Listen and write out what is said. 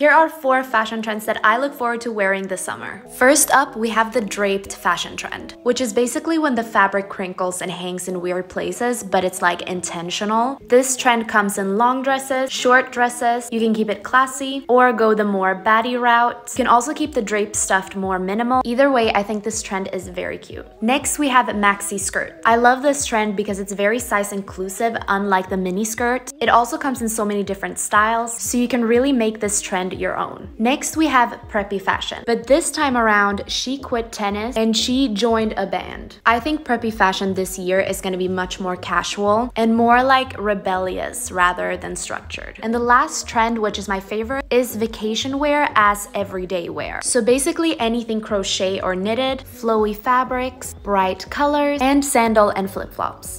Here are 4 fashion trends that I look forward to wearing this summer. First up, we have the draped fashion trend, which is basically when the fabric crinkles and hangs in weird places, but it's like intentional. This trend comes in long dresses, short dresses, you can keep it classy or go the more baddie route. You can also keep the drape stuffed more minimal. Either way, I think this trend is very cute. Next, we have maxi skirt. I love this trend because it's very size inclusive, unlike the mini skirt. It also comes in so many different styles, so you can really make this trend your own. Next, we have preppy fashion, but this time around she quit tennis and she joined a band. I think preppy fashion this year is going to be much more casual and more like rebellious rather than structured. And the last trend, which is my favorite, is vacation wear as everyday wear. So basically anything crochet or knitted, flowy fabrics, bright colors, and sandal and flip-flops.